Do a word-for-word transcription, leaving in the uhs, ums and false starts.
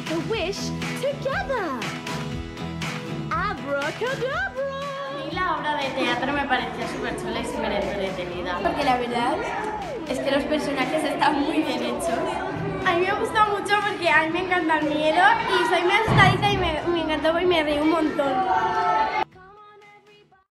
make a wish together. Abracadabra. La obra de teatro me parecía súper chula y súper entretenida. Porque la verdad es que los personajes están muy bien hechos. A mí me gusta mucho porque a mí me encanta el miedo y soy muy asustadita y me, me encantó y me reí un montón.